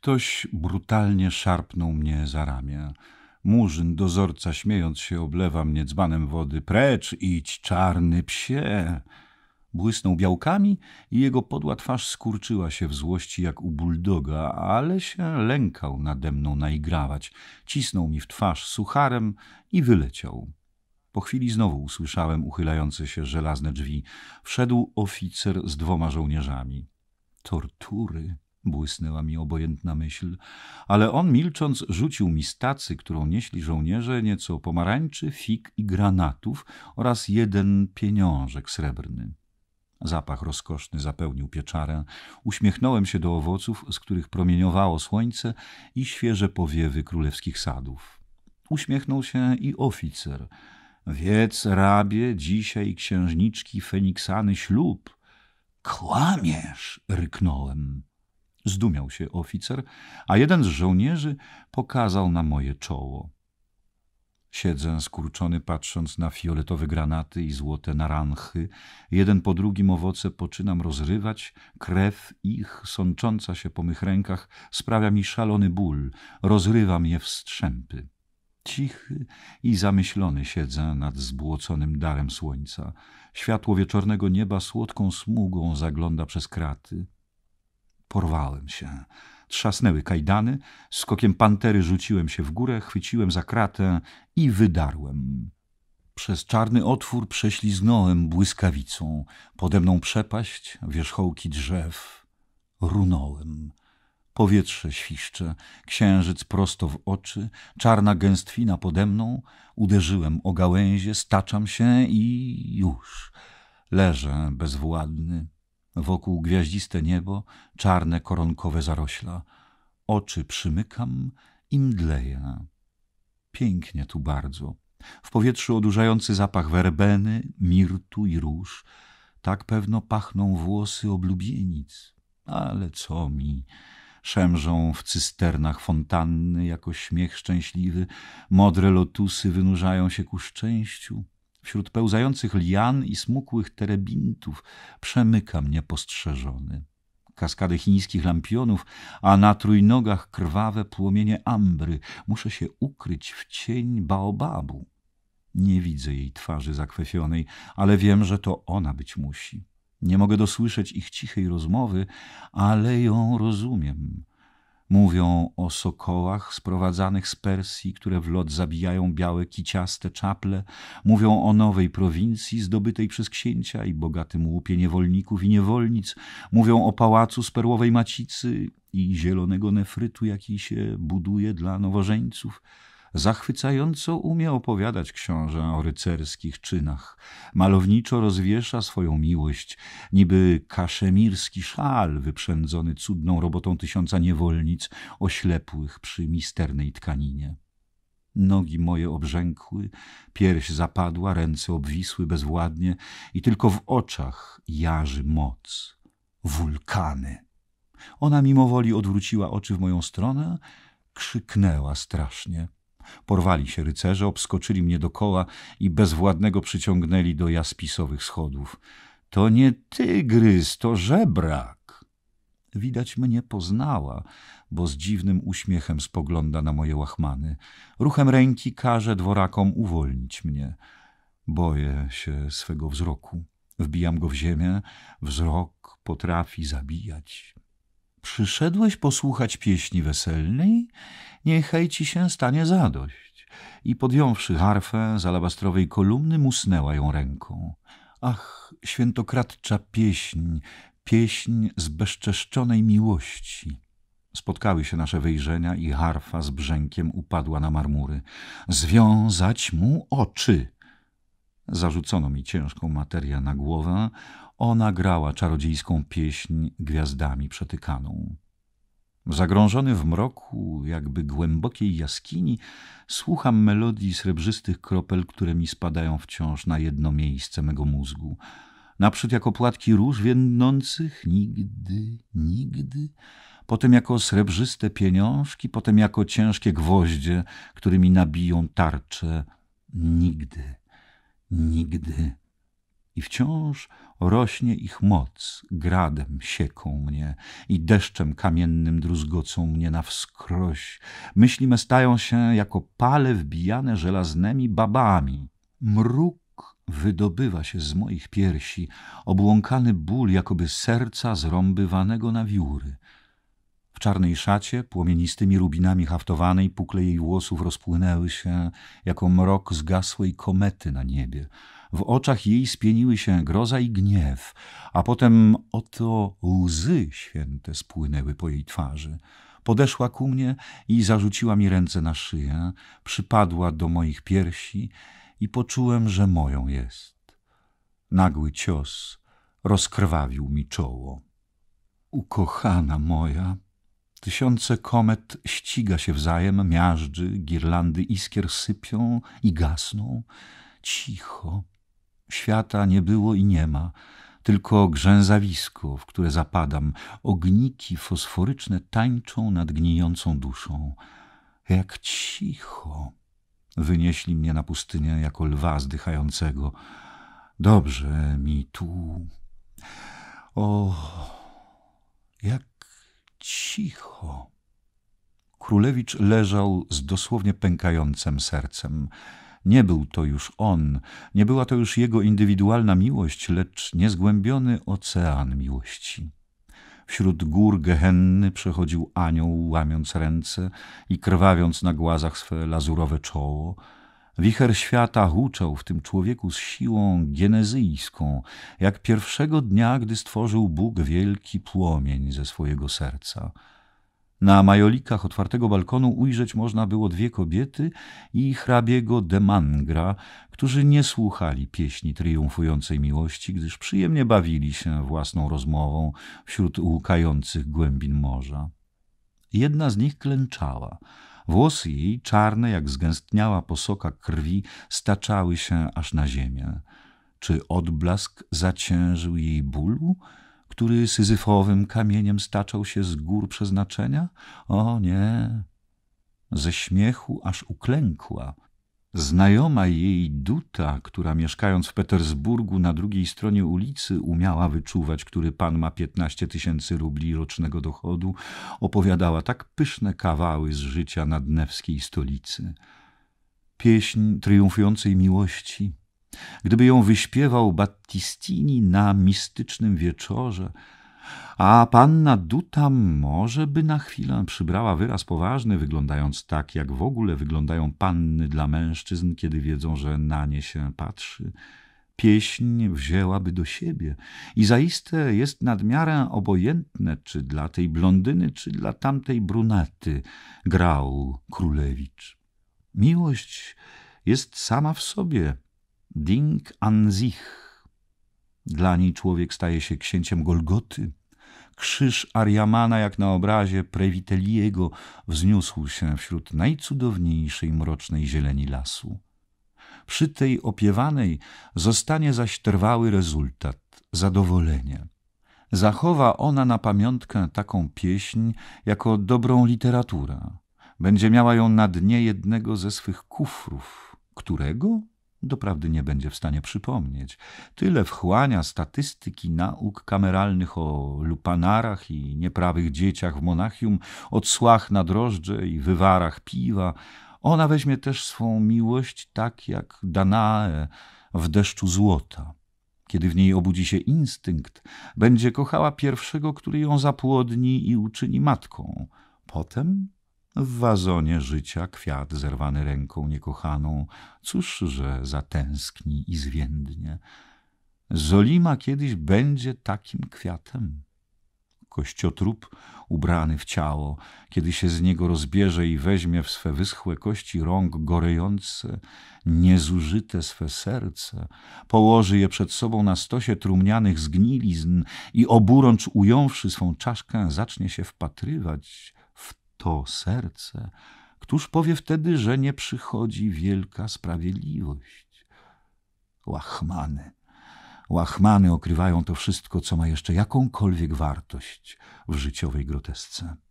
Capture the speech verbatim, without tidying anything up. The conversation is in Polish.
Ktoś brutalnie szarpnął mnie za ramię. Murzyn, dozorca, śmiejąc się, oblewa mnie dzbanem wody. Precz idź, czarny psie! Błysnął białkami i jego podła twarz skurczyła się w złości jak u buldoga, ale się lękał nade mną naigrawać. Cisnął mi w twarz sucharem i wyleciał. Po chwili znowu usłyszałem uchylające się żelazne drzwi. Wszedł oficer z dwoma żołnierzami. Tortury! Błysnęła mi obojętna myśl, ale on milcząc rzucił mi z tacy, którą nieśli żołnierze, nieco pomarańczy, fig i granatów oraz jeden pieniążek srebrny. Zapach rozkoszny zapełnił pieczarę. Uśmiechnąłem się do owoców, z których promieniowało słońce i świeże powiewy królewskich sadów. Uśmiechnął się i oficer. Wiec, rabie, dzisiaj księżniczki Feniksany ślub. Kłamiesz, ryknąłem. Zdumiał się oficer, a jeden z żołnierzy pokazał na moje czoło. Siedzę skurczony, patrząc na fioletowe granaty i złote naranchy. Jeden po drugim owoce poczynam rozrywać. Krew ich, sącząca się po mych rękach, sprawia mi szalony ból. Rozrywam je w strzępy. Cichy i zamyślony siedzę nad zbłoconym darem słońca. Światło wieczornego nieba słodką smugą zagląda przez kraty. Porwałem się. Trzasnęły kajdany, skokiem pantery rzuciłem się w górę, chwyciłem za kratę i wydarłem. Przez czarny otwór prześliznąłem błyskawicą. Pode mną przepaść, wierzchołki drzew. Runąłem. Powietrze świszcze, księżyc prosto w oczy, czarna gęstwina pode mną. Uderzyłem o gałęzie, staczam się i już. Leżę bezwładny. Wokół gwiaździste niebo, czarne koronkowe zarośla. Oczy przymykam i mdleję. Pięknie tu bardzo. W powietrzu odurzający zapach werbeny, mirtu i róż. Tak pewno pachną włosy oblubienic. Ale co mi? Szemrzą w cysternach fontanny jako śmiech szczęśliwy. Modre lotusy wynurzają się ku szczęściu. Wśród pełzających lian i smukłych terebintów przemyka mnie postrzeżony. Kaskady chińskich lampionów, a na trójnogach krwawe płomienie ambry. Muszę się ukryć w cień baobabu. Nie widzę jej twarzy zakwefionej, ale wiem, że to ona być musi. Nie mogę dosłyszeć ich cichej rozmowy, ale ją rozumiem. Mówią o sokołach sprowadzanych z Persji, które w lot zabijają białe, kiciaste czaple. Mówią o nowej prowincji zdobytej przez księcia i bogatym łupie niewolników i niewolnic. Mówią o pałacu z perłowej macicy i zielonego nefrytu, jaki się buduje dla nowożeńców. Zachwycająco umie opowiadać książę o rycerskich czynach. Malowniczo rozwiesza swoją miłość, niby kaszemirski szal wyprzędzony cudną robotą tysiąca niewolnic oślepłych przy misternej tkaninie. Nogi moje obrzękły, pierś zapadła, ręce obwisły bezwładnie i tylko w oczach jarzy moc. Wulkany! Ona mimo woli odwróciła oczy w moją stronę, krzyknęła strasznie. Porwali się rycerze, obskoczyli mnie dokoła i bezwładnego przyciągnęli do jaspisowych schodów. To nie tygrys, to żebrak. Widać mnie poznała, bo z dziwnym uśmiechem spogląda na moje łachmany. Ruchem ręki każe dworakom uwolnić mnie. Boję się swego wzroku. Wbijam go w ziemię. Wzrok potrafi zabijać. Przyszedłeś posłuchać pieśni weselnej? Niechaj ci się stanie zadość. I podjąwszy harfę z alabastrowej kolumny, musnęła ją ręką. Ach, świętokradcza pieśń, pieśń zbezczeszczonej miłości. Spotkały się nasze wejrzenia i harfa z brzękiem upadła na marmury. Związać mu oczy! Zarzucono mi ciężką materię na głowę. Ona grała czarodziejską pieśń gwiazdami przetykaną. Zagrążony w mroku, jakby głębokiej jaskini, słucham melodii srebrzystych kropel, które mi spadają wciąż na jedno miejsce mego mózgu. Naprzód jako płatki róż więdnących, nigdy, nigdy, potem jako srebrzyste pieniążki, potem jako ciężkie gwoździe, którymi nabiją tarcze, nigdy, nigdy. i wciąż rośnie ich moc, gradem sieką mnie i deszczem kamiennym druzgocą mnie na wskroś. Myśli me stają się jako pale wbijane żelaznymi babami. Mruk wydobywa się z moich piersi, obłąkany ból jakoby serca zrąbywanego na wióry. W czarnej szacie płomienistymi rubinami haftowanej pukle jej włosów rozpłynęły się jako mrok zgasłej komety na niebie. W oczach jej spieniły się groza i gniew, a potem oto łzy święte spłynęły po jej twarzy. Podeszła ku mnie i zarzuciła mi ręce na szyję, przypadła do moich piersi i poczułem, że moją jest. Nagły cios rozkrwawił mi czoło. Ukochana moja! Tysiące komet ściga się wzajem, miażdży, girlandy iskier sypią i gasną. Cicho. Świata nie było i nie ma, tylko grzęzawisko, w które zapadam. Ogniki fosforyczne tańczą nad gnijącą duszą. Jak cicho. Wynieśli mnie na pustynię jako lwa zdychającego. Dobrze mi tu. O, jak cicho. Królewicz leżał z dosłownie pękającym sercem. Nie był to już on, nie była to już jego indywidualna miłość, lecz niezgłębiony ocean miłości. Wśród gór Gehenny przechodził anioł, łamiąc ręce i krwawiąc na głazach swe lazurowe czoło. Wicher świata huczał w tym człowieku z siłą genezyjską, jak pierwszego dnia, gdy stworzył Bóg wielki płomień ze swojego serca. Na majolikach otwartego balkonu ujrzeć można było dwie kobiety i hrabiego de Mangra, którzy nie słuchali pieśni triumfującej miłości, gdyż przyjemnie bawili się własną rozmową wśród łkających głębin morza. Jedna z nich klęczała. Włosy jej, czarne jak zgęstniała posoka krwi, staczały się aż na ziemię. Czy odblask zaciężył jej bólu, który syzyfowym kamieniem staczał się z gór przeznaczenia? O nie! Ze śmiechu aż uklękła. Znajoma jej Duta, która mieszkając w Petersburgu na drugiej stronie ulicy umiała wyczuwać, który pan ma piętnaście tysięcy rubli rocznego dochodu, opowiadała tak pyszne kawały z życia nadnewskiej stolicy. Pieśń triumfującej miłości. Gdyby ją wyśpiewał Battistini na mistycznym wieczorze, a panna Duta może by na chwilę przybrała wyraz poważny, wyglądając tak, jak w ogóle wyglądają panny dla mężczyzn, kiedy wiedzą, że na nie się patrzy. Pieśń wzięłaby do siebie i zaiste jest nad miarę obojętne, czy dla tej blondyny, czy dla tamtej brunety grał Królewicz. Miłość jest sama w sobie. Ding an sich. Dla niej człowiek staje się księciem Golgoty. Krzyż Arjamana, jak na obrazie Previteliego, wzniósł się wśród najcudowniejszej mrocznej zieleni lasu. Przy tej opiewanej zostanie zaś trwały rezultat – zadowolenie. Zachowa ona na pamiątkę taką pieśń jako dobrą literaturę. Będzie miała ją na dnie jednego ze swych kufrów. Którego? Doprawdy nie będzie w stanie przypomnieć. Tyle wchłania statystyki nauk kameralnych o lupanarach i nieprawych dzieciach w Monachium, o cłach na drożdże i wywarach piwa. Ona weźmie też swą miłość tak jak Danae w deszczu złota. Kiedy w niej obudzi się instynkt, będzie kochała pierwszego, który ją zapłodni i uczyni matką. Potem w wazonie życia kwiat zerwany ręką niekochaną, cóż, że zatęskni i zwiędnie. Zolima kiedyś będzie takim kwiatem. Kościotrup ubrany w ciało, kiedy się z niego rozbierze i weźmie w swe wyschłe kości rąk gorejące, niezużyte swe serce, położy je przed sobą na stosie trumnianych zgnilizn i oburącz ująwszy swą czaszkę zacznie się wpatrywać w to serce, któż powie wtedy, że nie przychodzi wielka sprawiedliwość? Łachmany, łachmany okrywają to wszystko, co ma jeszcze jakąkolwiek wartość w życiowej grotesce.